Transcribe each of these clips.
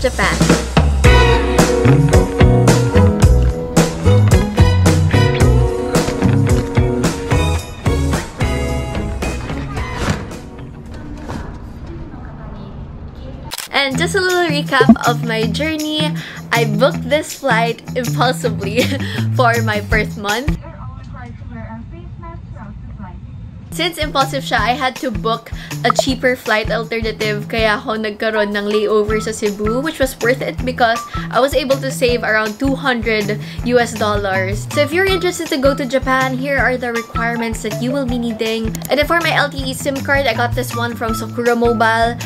Japan. And just a little recap of my journey. I booked this flight impulsively for my first month. Since impulsive siya, I had to book a cheaper flight alternative kaya ako nagkaroon ng layover sa Cebu, which was worth it because I was able to save around $200 US. So if you're interested to go to Japan, here are the requirements that you will be needing. And then for my LTE SIM card, I got this one from Sakura Mobile.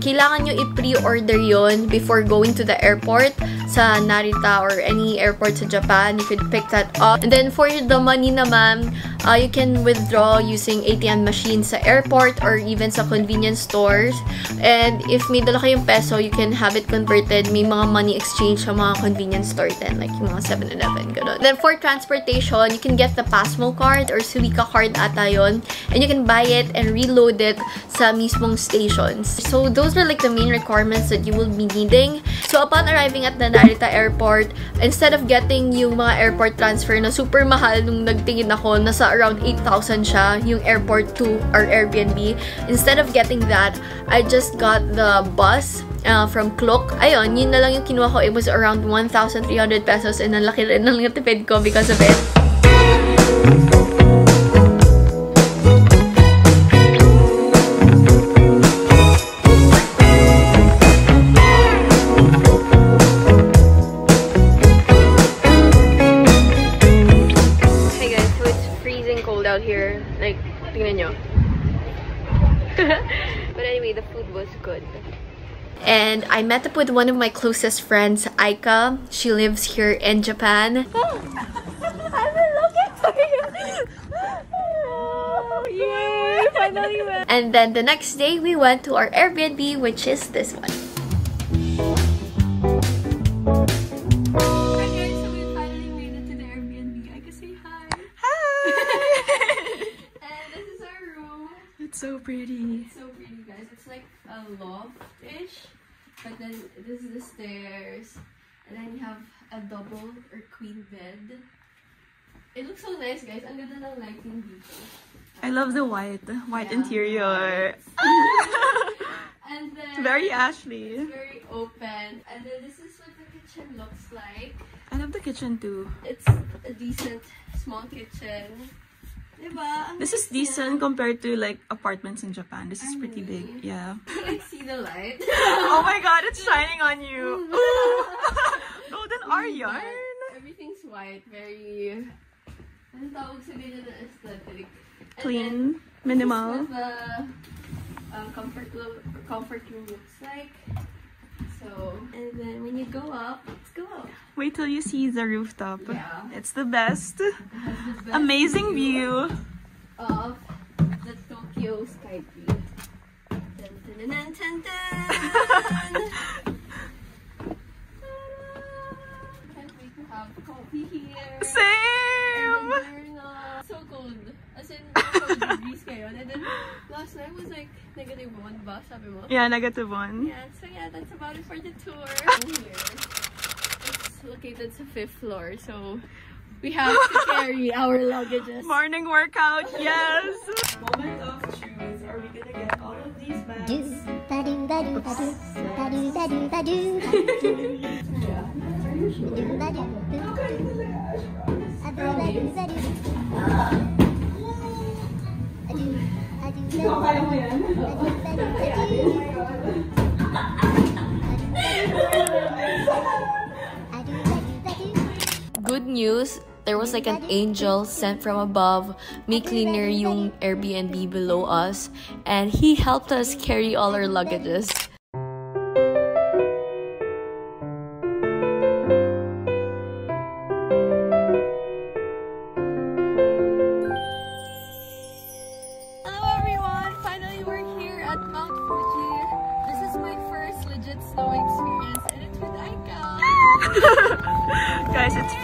Kailangan nyo i-pre-order yon before going to the airport sa Narita or any airport sa Japan. You could pick that up. And then for the money naman, you can withdraw using ATM machines sa airport or even sa convenience stores. And if may dala kayong peso, you can have it converted. May mga money exchange sa mga convenience store din, like yung mga 7-Eleven, gano'n. Then for transportation, you can get the PASMO card or Suica card ata yun, and you can buy it and reload it sa mismong stations. So those were like the main requirements that you will be needing. So upon arriving at the Narita airport, instead of getting yung mga airport transfer na super mahal, nung nagtingin ako, nasa around 8,000 siya, yung airport to our Airbnb. Instead of getting that, I just got the bus from Klook. Ayun, yun na lang yung kinuha ko. It was around 1,300 pesos and ang laki rin ng tipid ko because of it. And I met up with one of my closest friends, Aika. She lives here in Japan. Oh, I've been looking for you! Oh, yay! Finally went! And then the next day, we went to our Airbnb, which is this one. Hi guys, so we finally made it to the Airbnb. I can say hi! Hi! And this is our room. It's so pretty. It's so pretty, guys. It's like a loft-ish. But then this is the stairs, and then you have a double or queen bed. It looks so nice, guys. Ang ganda ng lighting dito. I love the white interior. White. And then very Ashley. It's very open. And then this is what the kitchen looks like. I love the kitchen too. It's a decent small kitchen. This is decent compared to like apartments in Japan. This is pretty big, yeah. You can see the light. Oh my god, it's shining on you. Golden R yarn. Everything's white, very clean, minimal. This is what the comfort room looks like. So, and then when you go up, let's go up. Wait till you see the rooftop. Yeah. It's the best. It has the best amazing view of the Tokyo Skytree. Dun, dun, dun, dun, dun. Can't wait to have coffee here. Same! So cold. As in, and then last night was like -1 ba, sabi mo? Yeah, -1. Yeah, so yeah, that's about it for the tour. Here, it's located to 5th floor, so we have to carry our luggages. Morning workout, yes! Moment of truth. Are we gonna get all of these bags? Are you sure? Okay, good news, there was like an angel sent from above. May cleaner yung Airbnb below us, and he helped us carry all our luggages.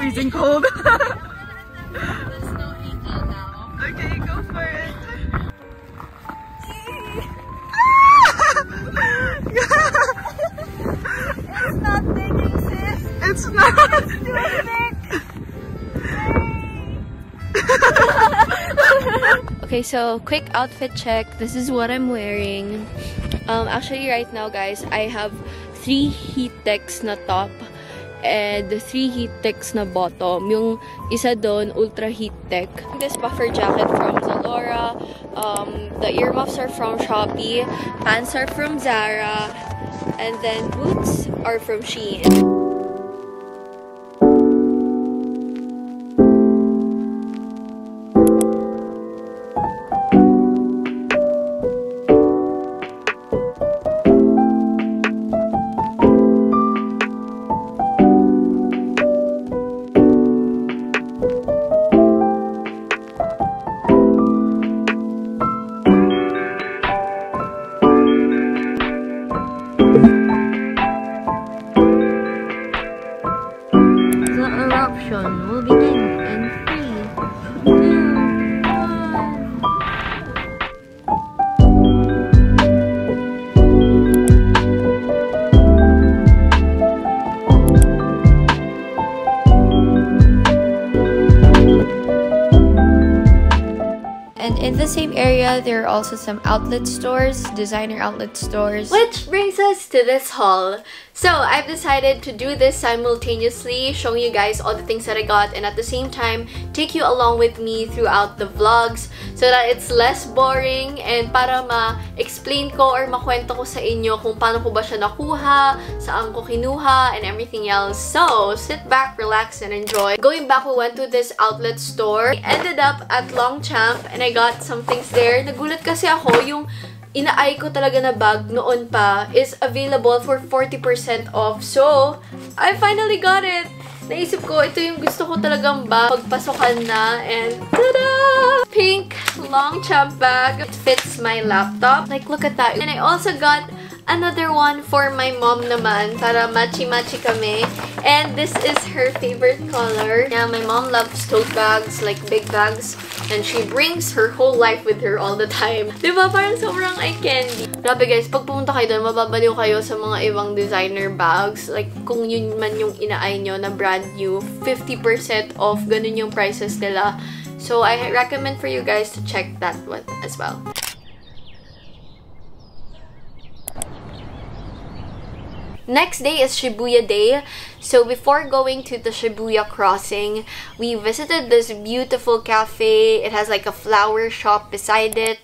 Freezing cold. The snow angel now. Okay, go for it. Okay, so quick outfit check. This is what I'm wearing. Actually right now guys, I have 3 heat techs na top and 3 heat techs na bottom. Yung isa doon, ultra heat tech. This puffer jacket from Zalora. The earmuffs are from Shopee. Pants are from Zara. And then boots are from Shein. There are also some outlet stores, designer outlet stores. Which brings us to this haul. So I've decided to do this simultaneously, showing you guys all the things that I got and at the same time take you along with me throughout the vlogs so that it's less boring and para ma-explain ko or makwento ko sa inyo kung paano ko ba siya nakuha, saan ko kinuha, and everything else. So sit back, relax, and enjoy. Going back, we went to this outlet store. I ended up at Longchamp and I got some things there. Nagulat kasi ako, yung inaay ko talaga na bag noon pa is available for 40% off. So, I finally got it! Naisip ko, ito yung gusto ko talagang bag. Pagpasokan na and tada! Pink Longchamp bag. It fits my laptop. Like, look at that. And I also got another one for my mom naman para matchy-matchy kami. And this is her favorite color. Yeah, my mom loves tote bags, like big bags. And she brings her whole life with her all the time. Diba? Parang sobrang eye candy. Grabe guys, pag pumunta kayo doon, mababaliw kayo sa mga ibang designer bags. Like, kung yun man yung inaay nyo na brand new, 50% off, ganun yung prices nila. So, I recommend for you guys to check that one as well. Next day is Shibuya Day. So before going to the Shibuya crossing, we visited this beautiful cafe. It has like a flower shop beside it.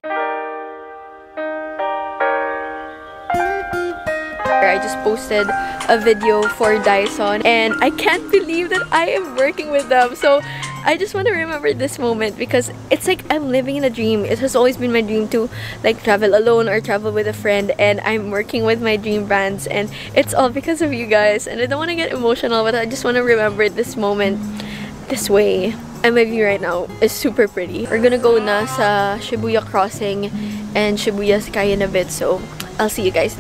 I just posted a video for Dyson and I can't believe that I am working with them. So I just want to remember this moment because it's like I'm living in a dream. It has always been my dream to like travel alone or travel with a friend, and I'm working with my dream brands, and it's all because of you guys. And I don't want to get emotional, but I just want to remember this moment this way. And my view right now is super pretty. We're gonna go na sa Shibuya crossing and Shibuya Sky in a bit, so I'll see you guys.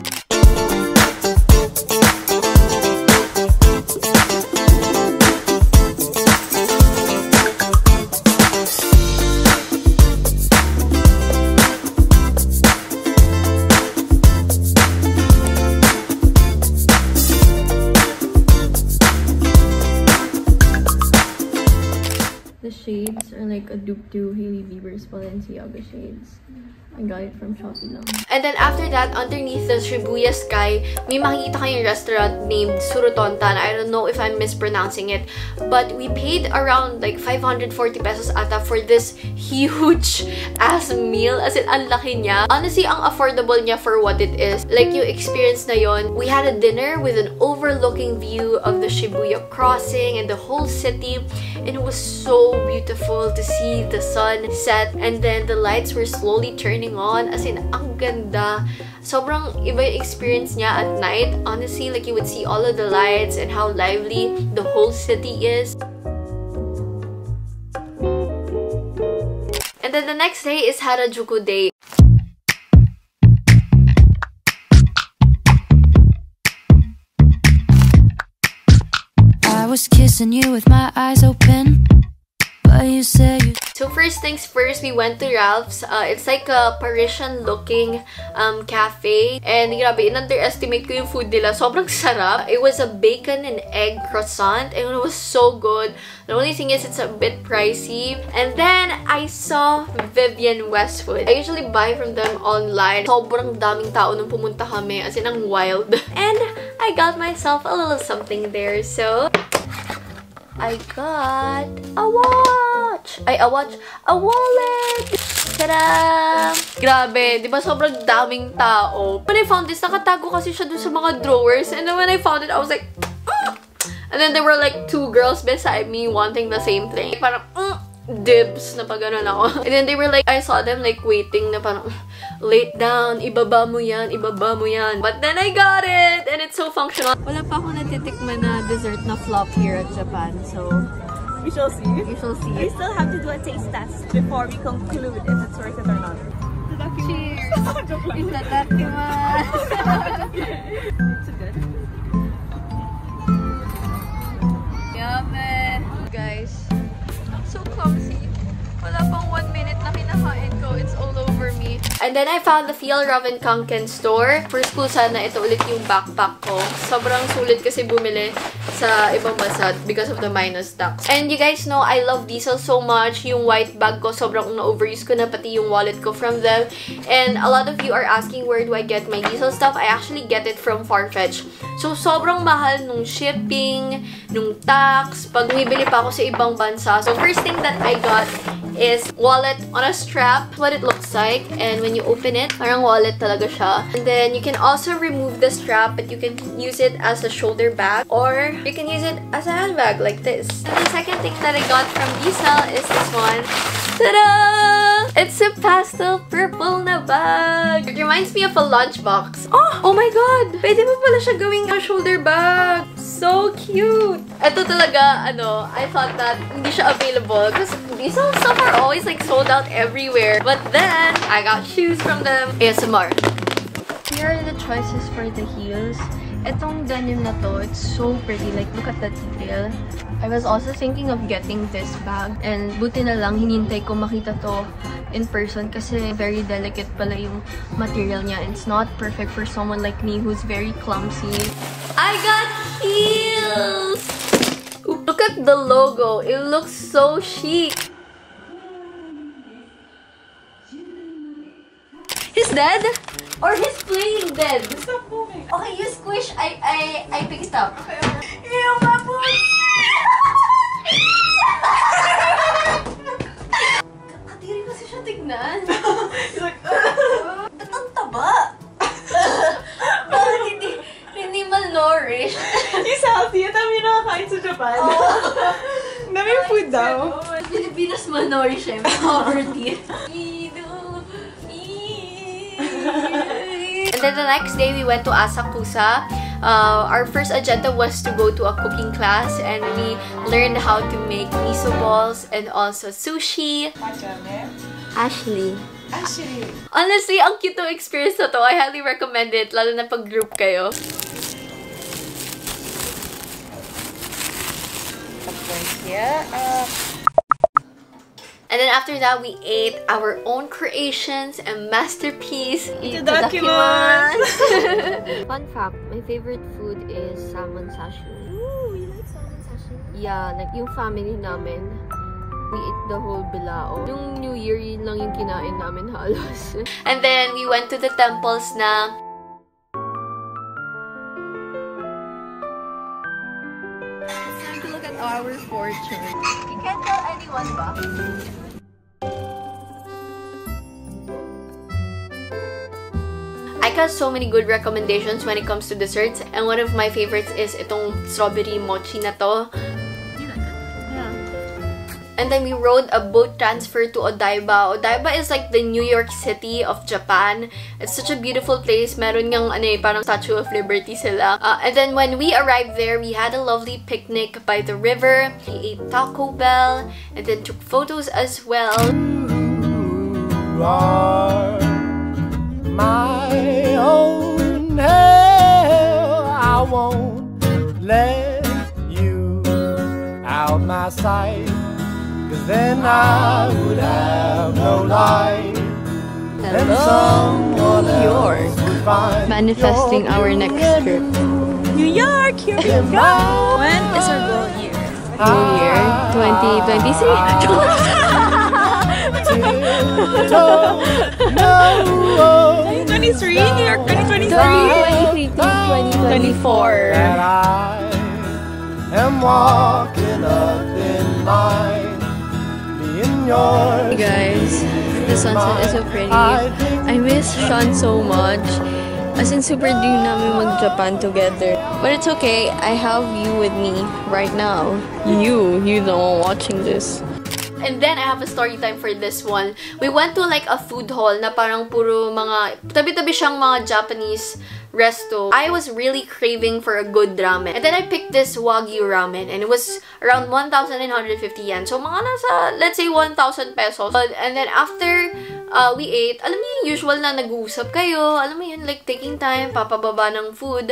Do Hailey Bieber's Balenciaga shades. I got it from Shopee lang. And then after that, underneath the Shibuya Sky, may makikita kayong restaurant named Surutontan. I don't know if I'm mispronouncing it, but we paid around like 540 pesos ata for this huge ass meal. As in, ang laki niya. Honestly, ang affordable niya for what it is. Like, yung experience na yon. We had a dinner with an overlooking view of the Shibuya crossing and the whole city. And it was so beautiful to see the sun set. And then the lights were slowly turning on, as in, ang ganda. Sobrang iba yung experience niya at night. Honestly, like you would see all of the lights and how lively the whole city is. And then the next day is Harajuku Day. I was kissing you with my eyes open. So first things first, we went to Ralph's. It's like a Parisian-looking cafe. And grabe, in-underestimate ko yung food nila. Sobrang sarap. It was a bacon and egg croissant. And it was so good. The only thing is, it's a bit pricey. And then, I saw Vivienne Westwood. I usually buy from them online. Sobrang daming tao nung pumunta kami. As in, ang wild. And I got myself a little something there. So I got a watch! Ay, a watch! A wallet! Ta-da! Grabe, di ba sobrang daming tao? When I found this, nakatago kasi siya dun sa mga drawers. And then when I found it, I was like, ah! And then there were like two girls beside me wanting the same thing. Parang, dibs na pag-anon ako. And then they were like, I saw them like waiting na parang, lay down, ibaba mo yan, ibaba mo yan. But then I got it! And it's so functional. Wala pa akong natitikman na dessert na flop here at Japan, so we shall see. We shall see. We still have to do a taste test before we conclude if it's worth it or not. Cheers! Itadakimasu! Is it good? Yummy! Guys, I'm so clumsy. Wala pang 1 minute na kinakain ko. It's all over me. And then I found the Fjällräven Kanken store. First ko sana ito ulit yung backpack ko. Sobrang sulit kasi bumili sa ibang bansa because of the minus tax. And you guys know, I love Diesel so much. Yung white bag ko, sobrang na-overuse ko na, pati yung wallet ko from them. And a lot of you are asking where do I get my Diesel stuff. I actually get it from Farfetch. So sobrang mahal nung shipping, nung tax, pag bumibili pa ako sa ibang bansa. So first thing that I got is wallet on a strap. What it looks like, and when you open it, parang wallet talaga siya. And then you can also remove the strap, but you can use it as a shoulder bag, or you can use it as a handbag like this. And the second thing that I got from Diesel is this one. Ta-da! It's a pastel purple na bag. It reminds me of a lunchbox. Oh my god! Pwede mo pala siya gawing a shoulder bag. So cute! Ito talaga, ano, I thought that hindi siya available because Diesel stuff are always like sold out everywhere. But then, I got shoes from them. ASMR. Here are the choices for the heels. Itong denim na to, it's so pretty. Like, look at the detail. I was also thinking of getting this bag. And buti na lang, hinintay ko makita to in person kasi very delicate pala yung material niya. It's not perfect for someone like me who's very clumsy. I got heels! Look at the logo. It looks so chic. He's dead? Or he's playing dead? Stop moving. Okay, you squish. I pick it up. Okay, okay. Ew, my boy! Katiri kasi siya tignan. He's like, Batang taba. Parang hindi malnourished. He's healthy. At dami nakakain sa Japan. Daming food daw. Pilipinas malnourished eh. Poverty. And then the next day, we went to Asakusa. Our first agenda was to go to a cooking class, and we learned how to make miso balls and also sushi. Ashley. Ashley. Honestly, ang cute ng experience na to. I highly recommend it, lalo na pag group kayo. And then after that, we ate our own creations and masterpiece. Itadakimasu! Fun fact, my favorite food is salmon sashimi. Ooh, you like salmon sashimi? Yeah, like yung family namin, we ate the whole bilao. Yung New Year, yun lang yung kinain namin halos. And then we went to the temples na it's time to look at our fortune. You can't tell anyone ba? Aika has so many good recommendations when it comes to desserts, and one of my favorites is itong strawberry mochi na to. You like it? Yeah. And then we rode a boat transfer to Odaiba. Odaiba is like the New York City of Japan. It's such a beautiful place. Meron ngang ano eh, parang Statue of Liberty sila. And then when we arrived there, we had a lovely picnic by the river. We ate Taco Bell and then took photos as well. My own hell, I won't let you out my sight, 'cause then I would have no life. And someone else would find manifesting your our next trip. New York, here we go! When is our goal year? New Year 2023. No. 2023? New York 2023? 2024. And I am walking up in mine. Hey guys, the sunset is so pretty. I miss Sean so much. As in, super dream namin mag-Japan together. But it's okay, I have you with me right now. You the one watching this. And then I have a story time for this one. We went to like a food hall na parang puro mga tabi-tabi siyang mga Japanese resto. I was really craving for a good ramen. And then I picked this Wagyu ramen and it was around 1,950 yen. So mga nasa, let's say 1,000 pesos. And then after we ate, alam niyo yung usual na nag-uusap kayo, alam mo yun, like taking time, papababa ng food.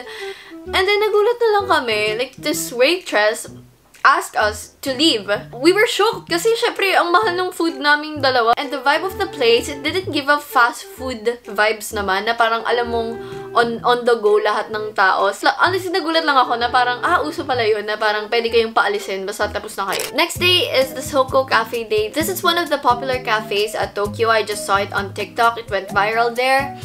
And then nagulat na lang kami, like this waitress asked us to leave. We were shocked kasi syempre ang mahal ng food naming dalawa. And the vibe of the place, it didn't give a fast food vibes naman na parang alam mong on the go lahat ng tao. So, honestly, nagulat lang ako na parang, uso pala yun, na parang pwede kayong paalisin, basta tapos na kayo. Next day is the Soko Cafe Day. This is one of the popular cafes at Tokyo. I just saw it on TikTok. It went viral there.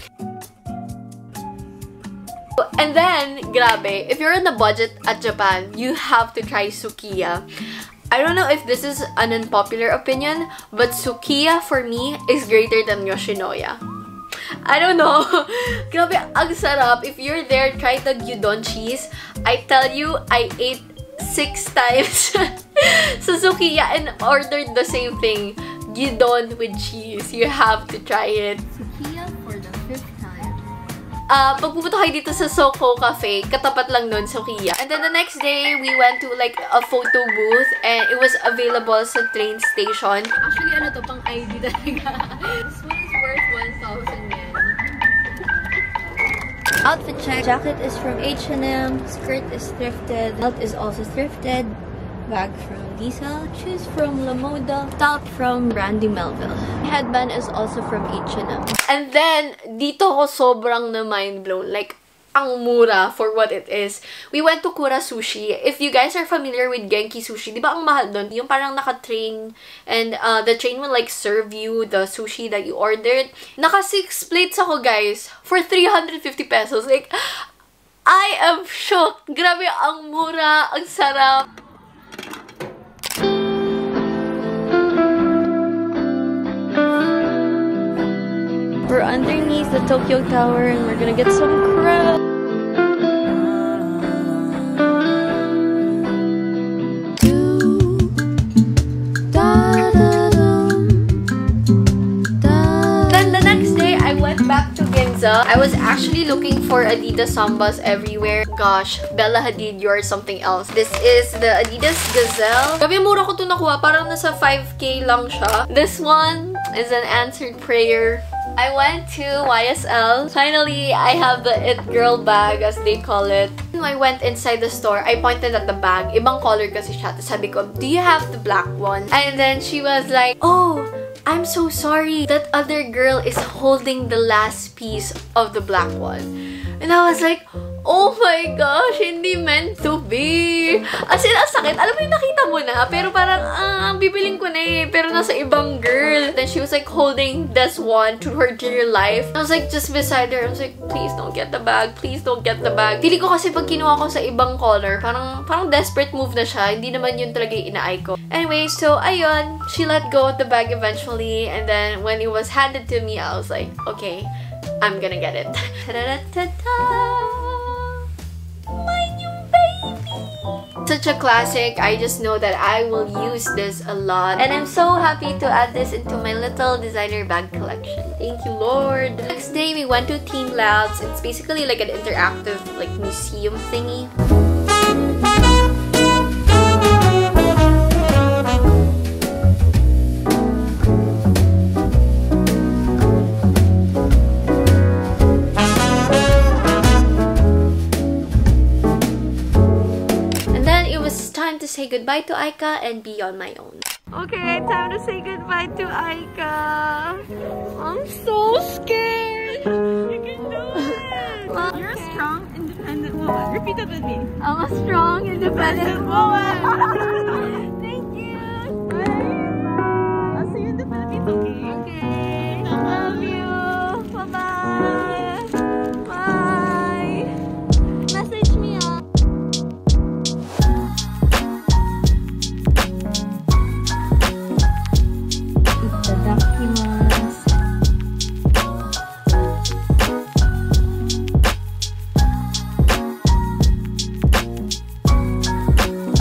And then, grabe, if you're on a budget at Japan, you have to try Sukiya. I don't know if this is an unpopular opinion, but Sukiya for me is greater than Yoshinoya. I don't know. Grabe, ang sarap. If you're there, try the gyudon cheese. I tell you, I ate 6 times sa Sukiya and ordered the same thing. Gyudon with cheese. You have to try it. Sukiya for the 5th time. Pag pupunta kayo dito sa Soko Cafe, katapat lang nun, Sukiya. And then the next day, we went to like a photo booth and it was available sa train station. Actually, ano to, pang ID talaga. This one is worth 1,000 yen. Outfit check. Jacket is from H&M. Skirt is thrifted. Belt is also thrifted. Bag from Diesel. Shoes from La Moda. Top from Brandy Melville. Headband is also from H&M. And then, dito ko sobrang na mind blown. Like, ang mura for what it is. We went to Kura Sushi. If you guys are familiar with Genki Sushi, di ba ang mahal doon? Yung parang naka-train and the train will like serve you the sushi that you ordered. Naka 6 plates ako guys for 350 pesos. Like, I am shocked. Grabe, ang mura, ang sarap. We're underneath the Tokyo Tower and we're gonna get some crab. I was actually looking for Adidas Sambas everywhere. Gosh, Bella Hadid, you're something else. This is the Adidas Gazelle. Gabi mura ko to nakuha, parang nasa 5K lang siya. This one is an answered prayer. I went to YSL. Finally, I have the It Girl bag, as they call it. When I went inside the store, I pointed at the bag. Ibang color kasi siya. Tapos sabi ko, do you have the black one? And then she was like, oh, I'm so sorry. That other girl is holding the last piece of the black one. And I was like, oh my gosh, hindi meant to be. As in, ang sakit. Alam mo yung nakita mo na, pero parang, bibiling ko na eh, pero nasa ibang girl. Then she was like holding this one to her dear life. And I was like just beside her. I was like, please don't get the bag. Please don't get the bag. Feeling ko kasi pag kinuha ko sa ibang color, parang desperate move na siya. Hindi naman yun talaga yung ina-eye ko. Anyway, so ayun, she let go of the bag eventually. And then when it was handed to me, I was like, okay, I'm gonna get it. Ta-da-da-da-da! My new baby! Such a classic. I just know that I will use this a lot. And I'm so happy to add this into my little designer bag collection. Thank you, Lord. Next day, we went to Teen Labs. It's basically like an interactive like museum thingy. Say goodbye to Aika and be on my own. Okay, time to say goodbye to Aika. I'm so scared. You can do it. Okay. You're a strong, independent woman. Repeat that with me. I'm a strong, independent woman.